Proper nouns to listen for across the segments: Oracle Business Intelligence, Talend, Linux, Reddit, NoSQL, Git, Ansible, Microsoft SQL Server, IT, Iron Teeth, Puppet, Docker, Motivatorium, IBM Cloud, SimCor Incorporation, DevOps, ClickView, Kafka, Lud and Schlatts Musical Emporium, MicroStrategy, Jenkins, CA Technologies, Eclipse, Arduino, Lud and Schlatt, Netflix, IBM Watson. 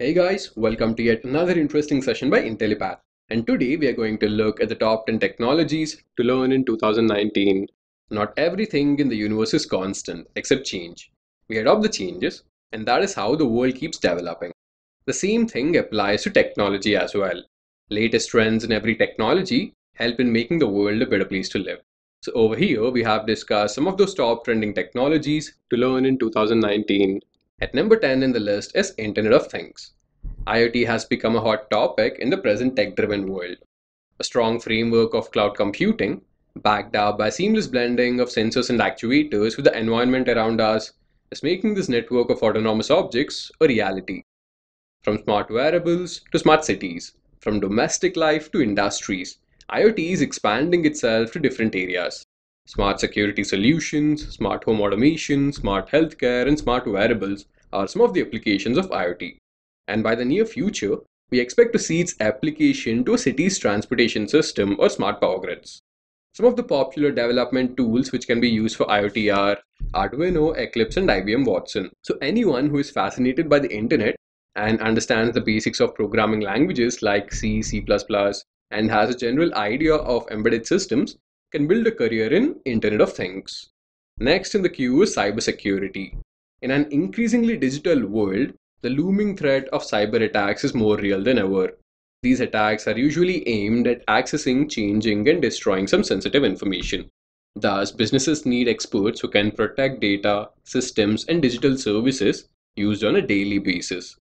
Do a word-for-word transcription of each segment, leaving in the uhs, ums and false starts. Hey guys, welcome to yet another interesting session by Intellipaat. And today we are going to look at the top ten technologies to learn in two thousand nineteen. Not everything in the universe is constant, except change. We adopt the changes, and that is how the world keeps developing. The same thing applies to technology as well. Latest trends in every technology help in making the world a better place to live. So over here, we have discussed some of those top trending technologies to learn in two thousand nineteen. At number ten in the list is Internet of Things. IoT has become a hot topic in the present tech-driven world. A strong framework of cloud computing, backed up by seamless blending of sensors and actuators with the environment around us, is making this network of autonomous objects a reality. From smart wearables to smart cities, from domestic life to industries, IoT is expanding itself to different areas. Smart security solutions, smart home automation, smart healthcare, and smart wearables are some of the applications of IoT. And by the near future, we expect to see its application to a city's transportation system or smart power grids. Some of the popular development tools which can be used for IoT are Arduino, Eclipse, and I B M Watson. So anyone who is fascinated by the internet and understands the basics of programming languages like C, C plus plus, and has a general idea of embedded systems, can build a career in Internet of Things. Next in the queue is cybersecurity. In an increasingly digital world, the looming threat of cyber attacks is more real than ever. These attacks are usually aimed at accessing, changing, and destroying some sensitive information. Thus, businesses need experts who can protect data, systems, and digital services used on a daily basis.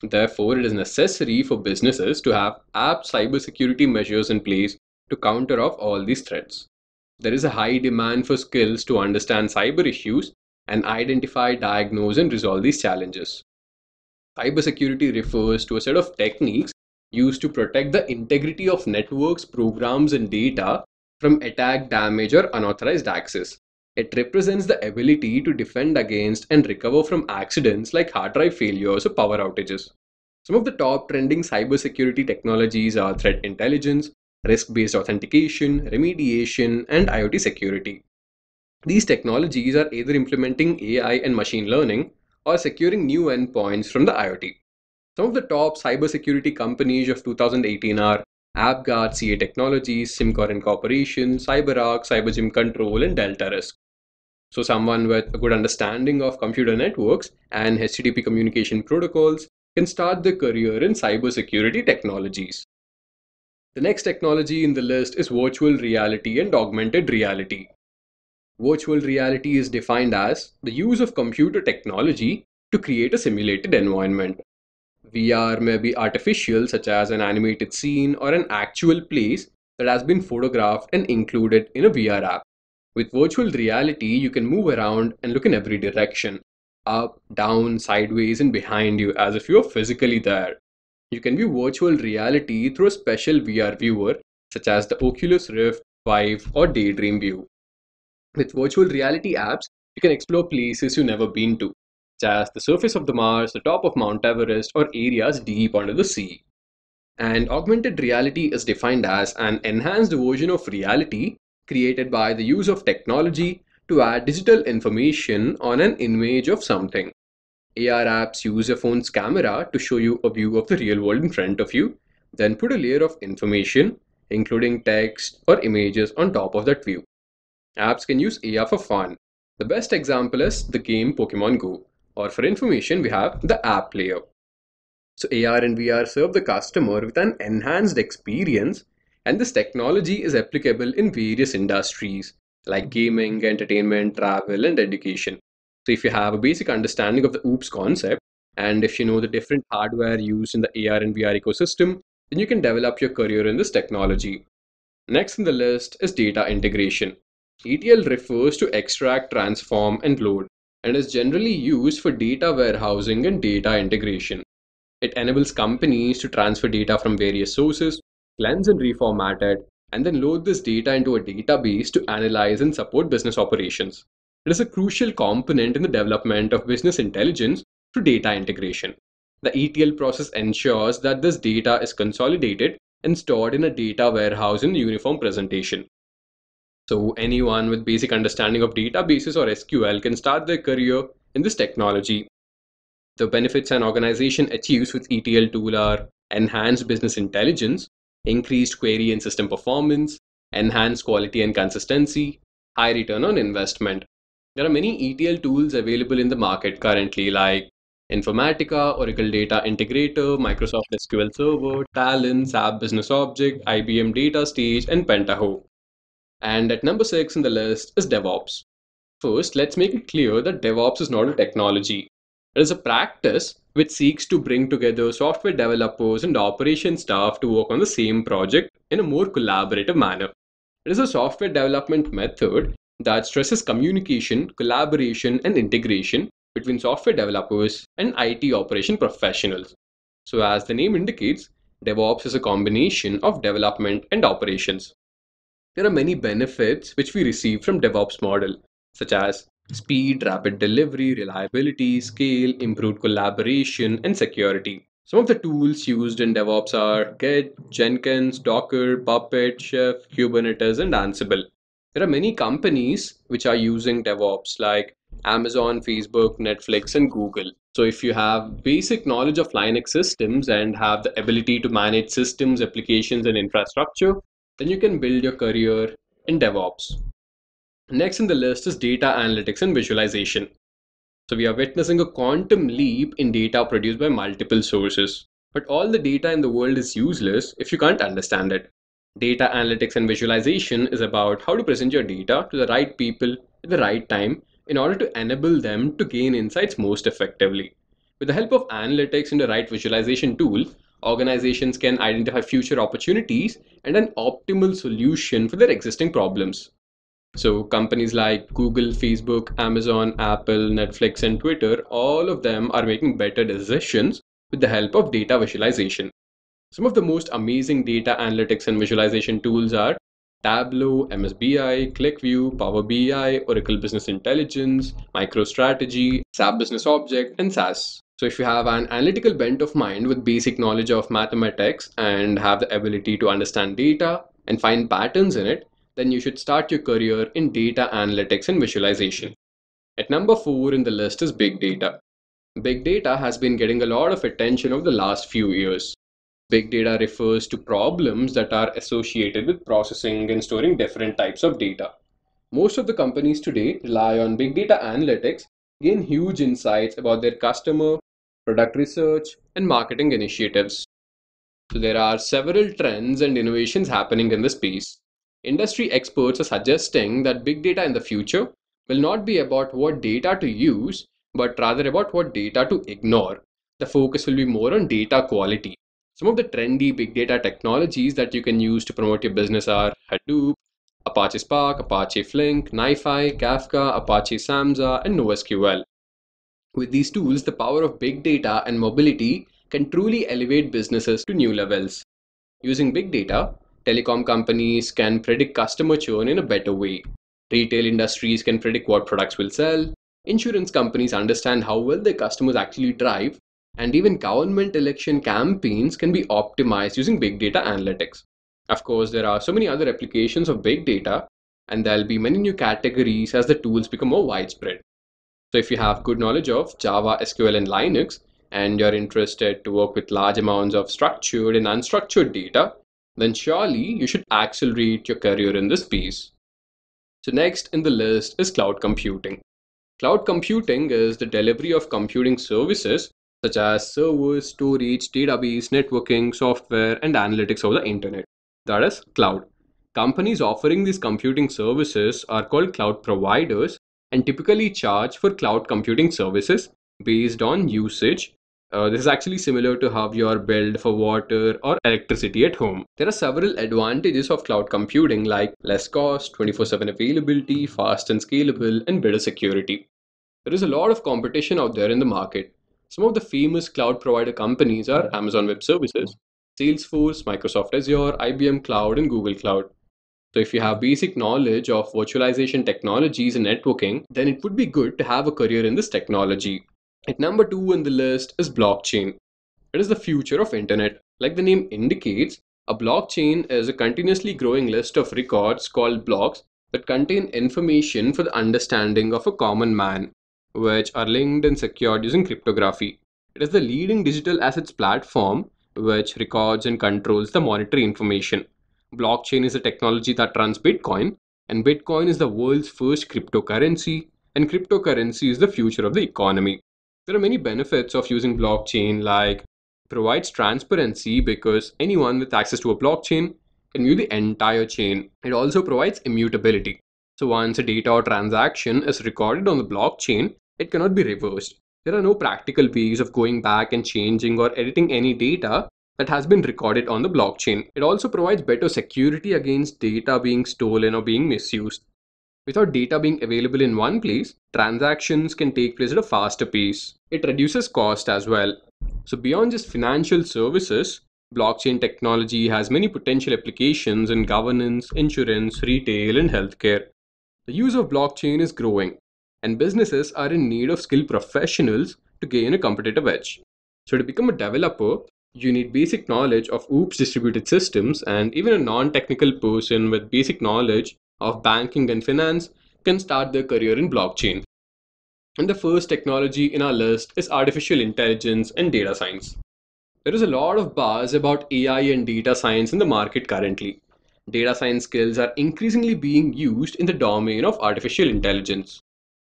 Therefore, it is necessary for businesses to have apt cybersecurity measures in place to counter off all these threats. There is a high demand for skills to understand cyber issues and identify, diagnose, and resolve these challenges. Cybersecurity refers to a set of techniques used to protect the integrity of networks, programs, and data from attack, damage, or unauthorized access. It represents the ability to defend against and recover from accidents like hard drive failures or power outages. Some of the top trending cybersecurity technologies are threat intelligence, risk-based authentication, remediation, and IoT security. These technologies are either implementing A I and machine learning or securing new endpoints from the IoT. Some of the top cybersecurity companies of two thousand eighteen are AppGuard, C A Technologies, SimCor Incorporation, CyberArk, CyberGym Control, and Delta Risk. So someone with a good understanding of computer networks and H T T P communication protocols can start their career in cybersecurity technologies. The next technology in the list is virtual reality and augmented reality. Virtual reality is defined as the use of computer technology to create a simulated environment. V R may be artificial, such as an animated scene or an actual place that has been photographed and included in a V R app. With virtual reality, you can move around and look in every direction, up, down, sideways, and behind you as if you are physically there. You can view virtual reality through a special V R viewer, such as the Oculus Rift, Vive, or Daydream View. With virtual reality apps, you can explore places you've never been to, such as the surface of the Mars, the top of Mount Everest, or areas deep under the sea. And augmented reality is defined as an enhanced version of reality created by the use of technology to add digital information on an image of something. A R apps use your phone's camera to show you a view of the real world in front of you, then put a layer of information, including text or images, on top of that view. Apps can use A R for fun. The best example is the game Pokemon Go, or for information we have the app player. So A R and V R serve the customer with an enhanced experience, and this technology is applicable in various industries like gaming, entertainment, travel, and education. So if you have a basic understanding of the OOPS concept, and if you know the different hardware used in the A R and V R ecosystem, then you can develop your career in this technology. Next in the list is data integration. E T L refers to extract, transform, and load, and is generally used for data warehousing and data integration. It enables companies to transfer data from various sources, cleanse and reformat it, and then load this data into a database to analyze and support business operations. It is a crucial component in the development of business intelligence through data integration. The E T L process ensures that this data is consolidated and stored in a data warehouse in uniform presentation. So anyone with basic understanding of databases or S Q L can start their career in this technology. The benefits an organization achieves with E T L tool are enhanced business intelligence, increased query and system performance, enhanced quality and consistency, high return on investment. There are many E T L tools available in the market currently, like Informatica, Oracle Data Integrator, Microsoft S Q L Server, Talend, S A P Business Object, I B M Data Stage, and Pentaho. And at number six in the list is DevOps. First, let's make it clear that DevOps is not a technology. It is a practice which seeks to bring together software developers and operation staff to work on the same project in a more collaborative manner. It is a software development method that stresses communication, collaboration, and integration between software developers and I T operation professionals. So as the name indicates, DevOps is a combination of development and operations. There are many benefits which we receive from DevOps model, such as speed, rapid delivery, reliability, scale, improved collaboration, and security. Some of the tools used in DevOps are Git, Jenkins, Docker, Puppet, Chef, Kubernetes, and Ansible. There are many companies which are using DevOps, like Amazon, Facebook, Netflix, and Google. So if you have basic knowledge of Linux systems and have the ability to manage systems, applications, and infrastructure, then you can build your career in DevOps. Next in the list is data analytics and visualization. So we are witnessing a quantum leap in data produced by multiple sources. But all the data in the world is useless if you can't understand it. Data analytics and visualization is about how to present your data to the right people at the right time in order to enable them to gain insights most effectively. With the help of analytics and the right visualization tool, organizations can identify future opportunities and an optimal solution for their existing problems. So companies like Google, Facebook, Amazon, Apple, Netflix, and Twitter, all of them are making better decisions with the help of data visualization. Some of the most amazing data analytics and visualization tools are Tableau, M S B I, ClickView, Power B I, Oracle Business Intelligence, MicroStrategy, S A P Business Object, and S A S. So if you have an analytical bent of mind with basic knowledge of mathematics and have the ability to understand data and find patterns in it, then you should start your career in data analytics and visualization. At number four in the list is big data. Big data has been getting a lot of attention over the last few years. Big data refers to problems that are associated with processing and storing different types of data. Most of the companies today rely on big data analytics to gain huge insights about their customer, product research, and marketing initiatives. So there are several trends and innovations happening in the space. Industry experts are suggesting that big data in the future will not be about what data to use, but rather about what data to ignore. The focus will be more on data quality. Some of the trendy big data technologies that you can use to promote your business are Hadoop, Apache Spark, Apache Flink, NiFi, Kafka, Apache Samza, and NoSQL. With these tools, the power of big data and mobility can truly elevate businesses to new levels. Using big data, telecom companies can predict customer churn in a better way. Retail industries can predict what products will sell. Insurance companies understand how well their customers actually drive. And even government election campaigns can be optimized using big data analytics. Of course, there are so many other applications of big data, and there'll be many new categories as the tools become more widespread. So if you have good knowledge of Java, S Q L, and Linux, and you're interested to work with large amounts of structured and unstructured data, then surely you should accelerate your career in this space. So next in the list is cloud computing. Cloud computing is the delivery of computing services such as servers, storage, database, networking, software, and analytics over the internet. That is cloud. Companies offering these computing services are called cloud providers and typically charge for cloud computing services based on usage. Uh, this is actually similar to how you are billed for water or electricity at home. There are several advantages of cloud computing, like less cost, twenty-four seven availability, fast and scalable, and better security. There is a lot of competition out there in the market. Some of the famous cloud provider companies are Amazon Web Services, Salesforce, Microsoft Azure, I B M Cloud, and Google Cloud. So if you have basic knowledge of virtualization technologies and networking, then it would be good to have a career in this technology. At number two in the list is blockchain. It is the future of internet. Like the name indicates, a blockchain is a continuously growing list of records called blocks that contain information for the understanding of a common man, which are linked and secured using cryptography. It is the leading digital assets platform which records and controls the monetary information. Blockchain is a technology that runs Bitcoin, and Bitcoin is the world's first cryptocurrency, and cryptocurrency is the future of the economy. There are many benefits of using blockchain, like it provides transparency because anyone with access to a blockchain can view the entire chain. It also provides immutability. So once a data or transaction is recorded on the blockchain, it cannot be reversed. There are no practical ways of going back and changing or editing any data that has been recorded on the blockchain. It also provides better security against data being stolen or being misused. Without data being available in one place, transactions can take place at a faster pace. It reduces cost as well. So beyond just financial services, blockchain technology has many potential applications in governance, insurance, retail, and healthcare. The use of blockchain is growing, and businesses are in need of skilled professionals to gain a competitive edge. So to become a developer, you need basic knowledge of O O P S distributed systems, and even a non-technical person with basic knowledge of banking and finance can start their career in blockchain. And the first technology in our list is artificial intelligence and data science. There is a lot of buzz about A I and data science in the market currently. Data science skills are increasingly being used in the domain of artificial intelligence.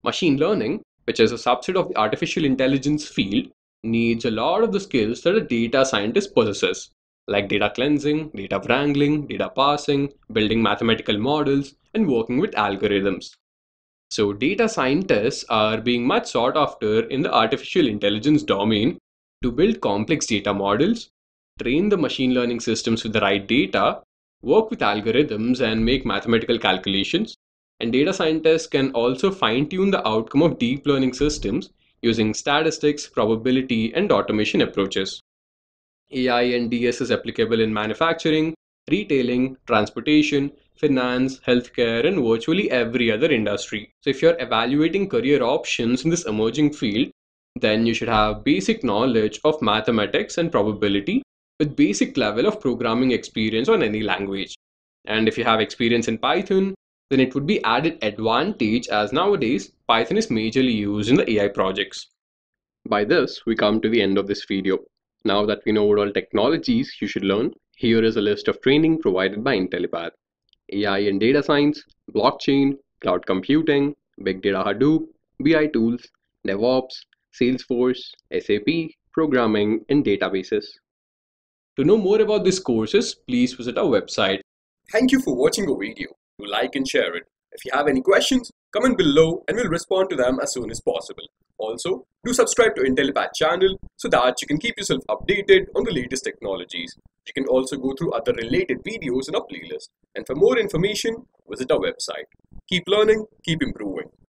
Machine learning, which is a subset of the artificial intelligence field, needs a lot of the skills that a data scientist possesses, like data cleansing, data wrangling, data parsing, building mathematical models, and working with algorithms. So data scientists are being much sought after in the artificial intelligence domain to build complex data models, train the machine learning systems with the right data, work with algorithms, and make mathematical calculations. And data scientists can also fine-tune the outcome of deep learning systems using statistics, probability, and automation approaches. A I and D S is applicable in manufacturing, retailing, transportation, finance, healthcare, and virtually every other industry. So if you're evaluating career options in this emerging field, then you should have basic knowledge of mathematics and probability with basic level of programming experience on any language. And if you have experience in Python, then it would be added advantage, as nowadays Python is majorly used in the A I projects. By this, we come to the end of this video. Now that we know what all technologies you should learn, here is a list of training provided by Intellipaat: A I and data science, blockchain, cloud computing, big data Hadoop, B I tools, DevOps, Salesforce, S A P, programming, and databases. To know more about these courses, please visit our website. Thank you for watching our video. Do like and share it. If you have any questions, comment below and we'll respond to them as soon as possible. Also, do subscribe to Intellipaat channel so that you can keep yourself updated on the latest technologies. You can also go through other related videos in our playlist. And for more information, visit our website. Keep learning, keep improving.